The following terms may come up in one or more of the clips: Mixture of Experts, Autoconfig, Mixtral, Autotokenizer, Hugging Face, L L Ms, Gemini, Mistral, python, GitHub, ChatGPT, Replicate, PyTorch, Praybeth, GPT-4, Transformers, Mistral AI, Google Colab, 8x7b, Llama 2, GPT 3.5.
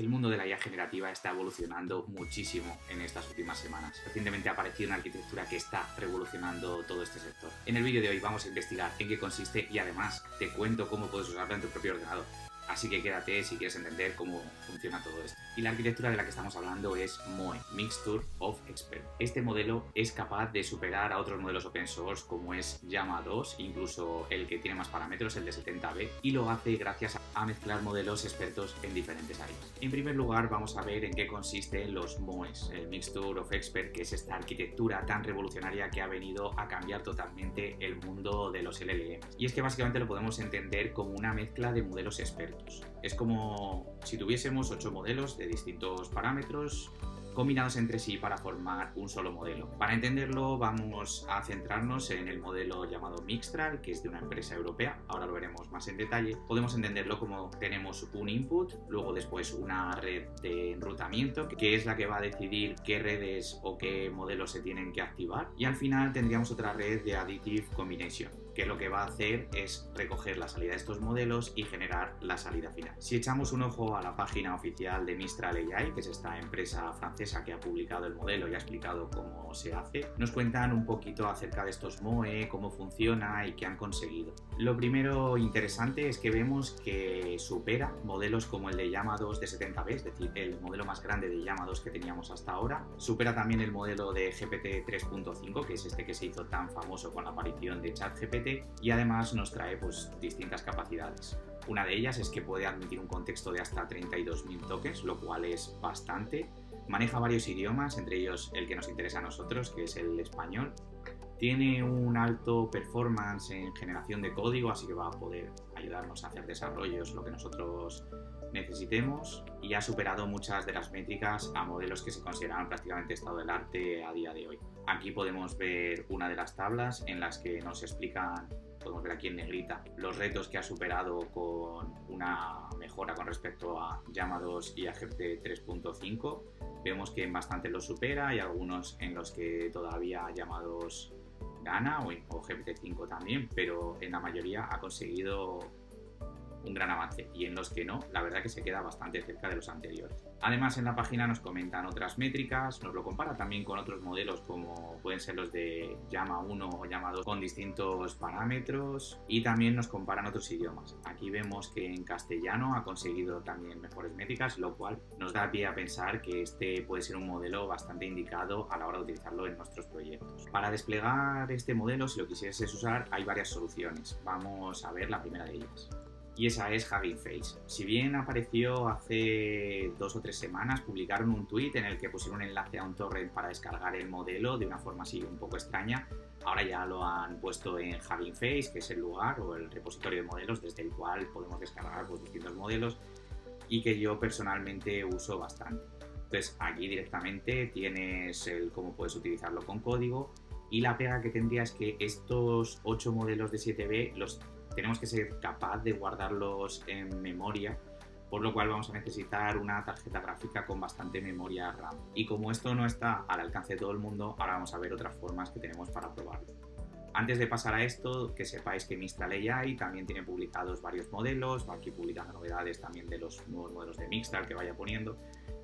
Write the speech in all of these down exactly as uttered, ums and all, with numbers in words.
El mundo de la I A generativa está evolucionando muchísimo en estas últimas semanas. Recientemente ha aparecido una arquitectura que está revolucionando todo este sector. En el vídeo de hoy vamos a investigar en qué consiste y además te cuento cómo puedes usarla en tu propio ordenador. Así que quédate si quieres entender cómo funciona todo esto. Y la arquitectura de la que estamos hablando es M O E, Mixture of Experts. Este modelo es capaz de superar a otros modelos open source como es Llama dos, incluso el que tiene más parámetros, el de setenta B, y lo hace gracias a mezclar modelos expertos en diferentes áreas. En primer lugar vamos a ver en qué consisten los M O Es, el Mixture of Experts, que es esta arquitectura tan revolucionaria que ha venido a cambiar totalmente el mundo de los L L Ms. Y es que básicamente lo podemos entender como una mezcla de modelos expertos. Es como si tuviésemos ocho modelos de distintos parámetros combinados entre sí para formar un solo modelo. Para entenderlo vamos a centrarnos en el modelo llamado Mixtral, que es de una empresa europea, ahora lo veremos más en detalle. Podemos entenderlo como tenemos un input, luego después una red de enrutamiento, que es la que va a decidir qué redes o qué modelos se tienen que activar, y al final tendríamos otra red de additive combination, que lo que va a hacer es recoger la salida de estos modelos y generar la salida final. Si echamos un ojo a la página oficial de Mistral A I, que es esta empresa francesa que ha publicado el modelo y ha explicado cómo se hace, nos cuentan un poquito acerca de estos M O E, cómo funciona y qué han conseguido. Lo primero interesante es que vemos que supera modelos como el de Llama dos de setenta B, es decir, el modelo más grande de Llama dos que teníamos hasta ahora. Supera también el modelo de G P T tres punto cinco, que es este que se hizo tan famoso con la aparición de ChatGPT, y además nos trae pues distintas capacidades. Una de ellas es que puede admitir un contexto de hasta treinta y dos mil tokens, lo cual es bastante. Maneja varios idiomas, entre ellos el que nos interesa a nosotros, que es el español. Tiene un alto performance en generación de código, así que va a poder ayudarnos a hacer desarrollos, lo que nosotros necesitemos. Y ha superado muchas de las métricas a modelos que se consideran prácticamente estado del arte a día de hoy. Aquí podemos ver una de las tablas en las que nos explican, podemos ver aquí en negrita, los retos que ha superado con una mejora con respecto a Llama dos y a G P T tres punto cinco. Vemos que en bastantes los supera y algunos en los que todavía Llama dos gana o G P T cinco también, pero en la mayoría ha conseguido un gran avance y en los que no, la verdad que se queda bastante cerca de los anteriores. Además, en la página nos comentan otras métricas, nos lo compara también con otros modelos como pueden ser los de Llama uno o Llama dos con distintos parámetros, y también nos comparan otros idiomas. Aquí vemos que en castellano ha conseguido también mejores métricas, lo cual nos da pie a pensar que este puede ser un modelo bastante indicado a la hora de utilizarlo en nuestros proyectos. Para desplegar este modelo, si lo quisieses usar, hay varias soluciones. Vamos a ver la primera de ellas. Y esa es Hugging Face. Si bien apareció hace dos o tres semanas, publicaron un tweet en el que pusieron un enlace a un torrent para descargar el modelo de una forma así un poco extraña. Ahora ya lo han puesto en Hugging Face, que es el lugar o el repositorio de modelos desde el cual podemos descargar pues, distintos modelos y que yo personalmente uso bastante. Entonces aquí directamente tienes el cómo puedes utilizarlo con código, y la pega que tendría es que estos ocho modelos de siete B los tenemos que ser capaz de guardarlos en memoria, por lo cual vamos a necesitar una tarjeta gráfica con bastante memoria RAM. Y como esto no está al alcance de todo el mundo, ahora vamos a ver otras formas que tenemos para probarlo. Antes de pasar a esto, que sepáis que Mistral A I también tiene publicados varios modelos, va aquí publicando novedades también de los nuevos modelos de Mixtral que vaya poniendo,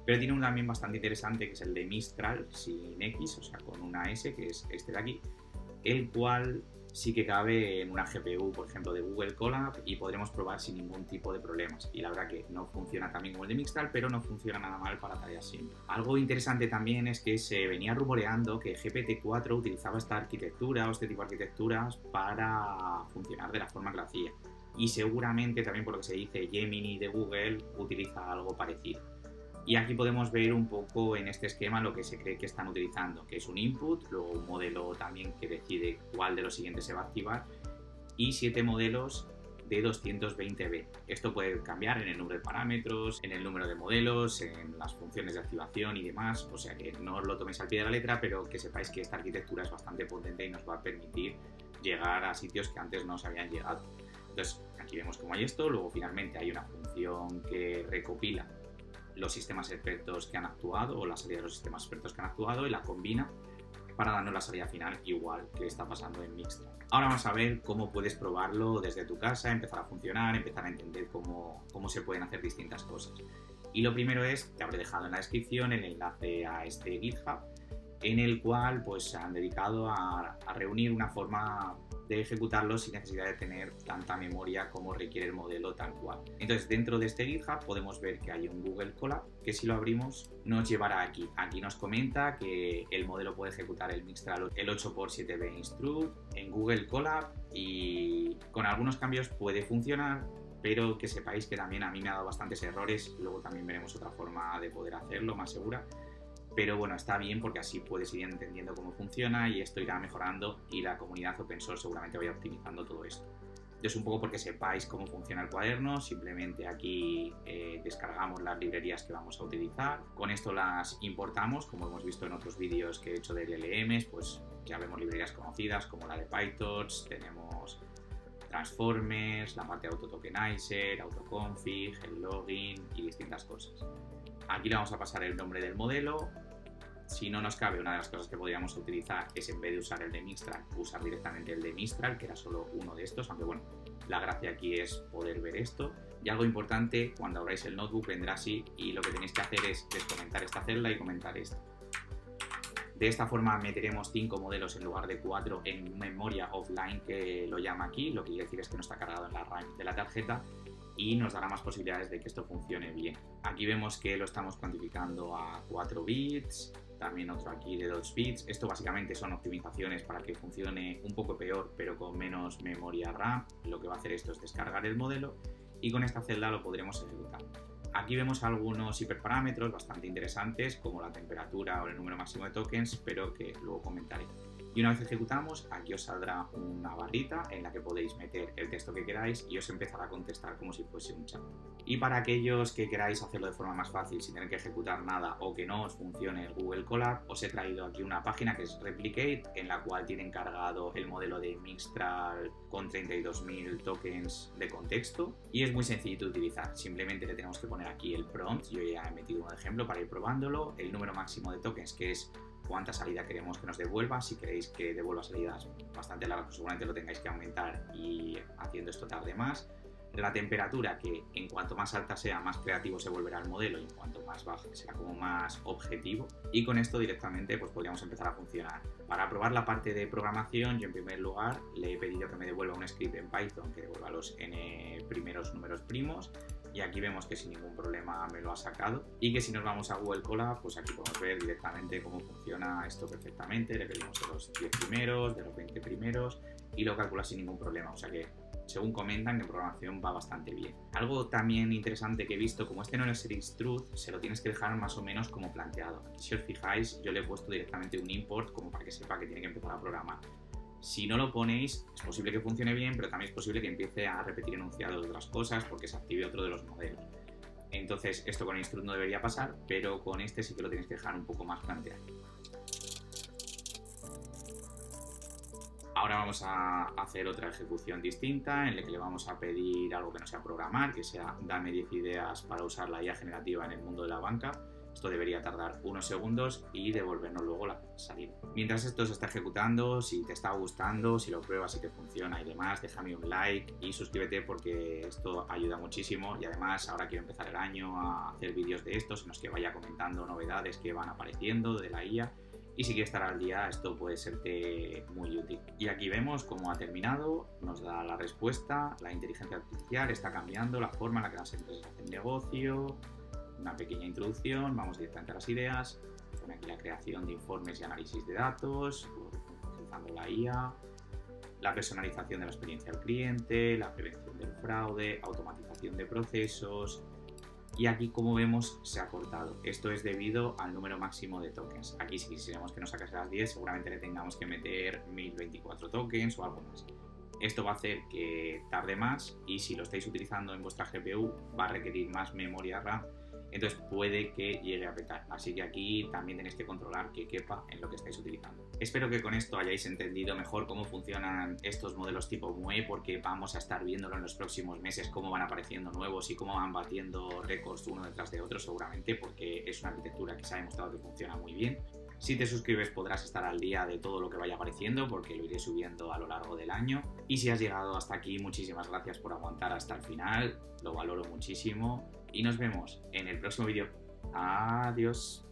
pero tiene un también bastante interesante que es el de Mistral sin X, o sea con una S, que es este de aquí, el cual sí que cabe en una G P U, por ejemplo, de Google Colab, y podremos probar sin ningún tipo de problemas. Y la verdad que no funciona tan bien como el de Mixtral, pero no funciona nada mal para tareas simples. Algo interesante también es que se venía rumoreando que G P T cuatro utilizaba esta arquitectura o este tipo de arquitecturas para funcionar de la forma que lo hacía. Y seguramente también, por lo que se dice, Gemini de Google utiliza algo parecido. Y aquí podemos ver un poco en este esquema lo que se cree que están utilizando, que es un input, luego un modelo también que decide cuál de los siguientes se va a activar y siete modelos de doscientos veinte B. Esto puede cambiar en el número de parámetros, en el número de modelos, en las funciones de activación y demás, o sea que no os lo toméis al pie de la letra, pero que sepáis que esta arquitectura es bastante potente y nos va a permitir llegar a sitios que antes no os habían llegado. Entonces aquí vemos cómo hay esto, luego finalmente hay una función que recopila los sistemas expertos que han actuado o la salida de los sistemas expertos que han actuado y la combina para darnos la salida final, igual que está pasando en Mixtral. Ahora vamos a ver cómo puedes probarlo desde tu casa, empezar a funcionar, empezar a entender cómo, cómo se pueden hacer distintas cosas. Y lo primero es, te habré dejado en la descripción el enlace a este GitHub, en el cual pues se han dedicado a, a reunir una forma de ejecutarlo sin necesidad de tener tanta memoria como requiere el modelo tal cual. Entonces, dentro de este GitHub podemos ver que hay un Google Colab que, si lo abrimos, nos llevará aquí. Aquí nos comenta que el modelo puede ejecutar el Mixtral el ocho por siete b Instruct en Google Colab y con algunos cambios puede funcionar, pero que sepáis que también a mí me ha dado bastantes errores. Luego también veremos otra forma de poder hacerlo más segura. Pero bueno, está bien porque así puedes ir entendiendo cómo funciona y esto irá mejorando y la comunidad open source seguramente vaya optimizando todo esto. Entonces, un poco porque sepáis cómo funciona el cuaderno, simplemente aquí eh, descargamos las librerías que vamos a utilizar. Con esto las importamos, como hemos visto en otros vídeos que he hecho de L L Ms, pues ya vemos librerías conocidas como la de PyTorch, tenemos Transformers, la parte de Autotokenizer, Autoconfig, el login y distintas cosas. Aquí le vamos a pasar el nombre del modelo. Si no nos cabe, una de las cosas que podríamos utilizar es, en vez de usar el de Mistral, usar directamente el de Mistral, que era solo uno de estos, aunque bueno, la gracia aquí es poder ver esto. Y algo importante, cuando abráis el notebook vendrá así y lo que tenéis que hacer es descomentar esta celda y comentar esta. De esta forma meteremos cinco modelos en lugar de cuatro en memoria offline, que lo llama aquí, lo que quiere decir es que no está cargado en la RAM de la tarjeta, y nos dará más posibilidades de que esto funcione bien. Aquí vemos que lo estamos cuantificando a cuatro bits, también otro aquí de dos bits. Esto básicamente son optimizaciones para que funcione un poco peor pero con menos memoria RAM. Lo que va a hacer esto es descargar el modelo y con esta celda lo podremos ejecutar. Aquí vemos algunos hiperparámetros bastante interesantes como la temperatura o el número máximo de tokens, pero que luego comentaré. Y una vez ejecutamos, aquí os saldrá una barrita en la que podéis meter el texto que queráis y os empezará a contestar como si fuese un chat. Y para aquellos que queráis hacerlo de forma más fácil sin tener que ejecutar nada o que no os funcione el Google Colab, os he traído aquí una página que es Replicate, en la cual tienen cargado el modelo de Mixtral con treinta y dos mil tokens de contexto y es muy sencillo de utilizar. Simplemente le tenemos que poner aquí el prompt, yo ya he metido un ejemplo para ir probándolo, el número máximo de tokens, que es cuánta salida queremos que nos devuelva. Si queréis que devuelva salidas bastante largas, pues seguramente lo tengáis que aumentar y haciendo esto tarde más. La temperatura, que en cuanto más alta sea, más creativo se volverá el modelo, y en cuanto más baja será como más objetivo. Y con esto directamente pues podríamos empezar a funcionar. Para probar la parte de programación, yo en primer lugar le he pedido que me devuelva un script en Python que devuelva los n primeros números primos, y aquí vemos que sin ningún problema me lo ha sacado. Y que si nos vamos a Google Colab, pues aquí podemos ver directamente cómo funciona esto perfectamente. Le pedimos de los diez primeros, de los veinte primeros, y lo calcula sin ningún problema. O sea que, según comentan, que en programación va bastante bien. Algo también interesante que he visto, como este no es el Instruct, se lo tienes que dejar más o menos como planteado. Si os fijáis, yo le he puesto directamente un import como para que sepa que tiene que empezar a programar. Si no lo ponéis, es posible que funcione bien, pero también es posible que empiece a repetir enunciados de otras cosas porque se active otro de los modelos. Entonces, esto con el Instruct no debería pasar, pero con este sí que lo tienes que dejar un poco más planteado. Ahora vamos a hacer otra ejecución distinta en la que le vamos a pedir algo que no sea programar, que sea dame diez ideas para usar la I A generativa en el mundo de la banca. Esto debería tardar unos segundos y devolvernos luego la salida. Mientras esto se está ejecutando, si te está gustando, si lo pruebas y te funciona y demás, déjame un like y suscríbete porque esto ayuda muchísimo. Y además ahora quiero empezar el año a hacer vídeos de estos en los que vaya comentando novedades que van apareciendo de la I A. Y si quieres estar al día, esto puede serte muy útil. Y aquí vemos cómo ha terminado, nos da la respuesta. La inteligencia artificial está cambiando la forma en la que las empresas hacen negocio. Una pequeña introducción, vamos directamente a las ideas. Pone aquí la creación de informes y análisis de datos, utilizando la I A. La personalización de la experiencia del cliente, la prevención del fraude, automatización de procesos. Y aquí, como vemos, se ha cortado. Esto es debido al número máximo de tokens. Aquí, si quisiéramos que nos sacase las diez, seguramente le tengamos que meter mil veinticuatro tokens o algo más. Esto va a hacer que tarde más y si lo estáis utilizando en vuestra G P U va a requerir más memoria RAM. Entonces puede que llegue a petar. Así que aquí también tenéis que controlar que quepa en lo que estáis utilizando. Espero que con esto hayáis entendido mejor cómo funcionan estos modelos tipo M U E, porque vamos a estar viéndolo en los próximos meses, cómo van apareciendo nuevos y cómo van batiendo récords uno detrás de otro seguramente, porque es una arquitectura que se ha demostrado que funciona muy bien. Si te suscribes podrás estar al día de todo lo que vaya apareciendo porque lo iré subiendo a lo largo del año. Y si has llegado hasta aquí, muchísimas gracias por aguantar hasta el final, lo valoro muchísimo y nos vemos en el próximo vídeo. Adiós.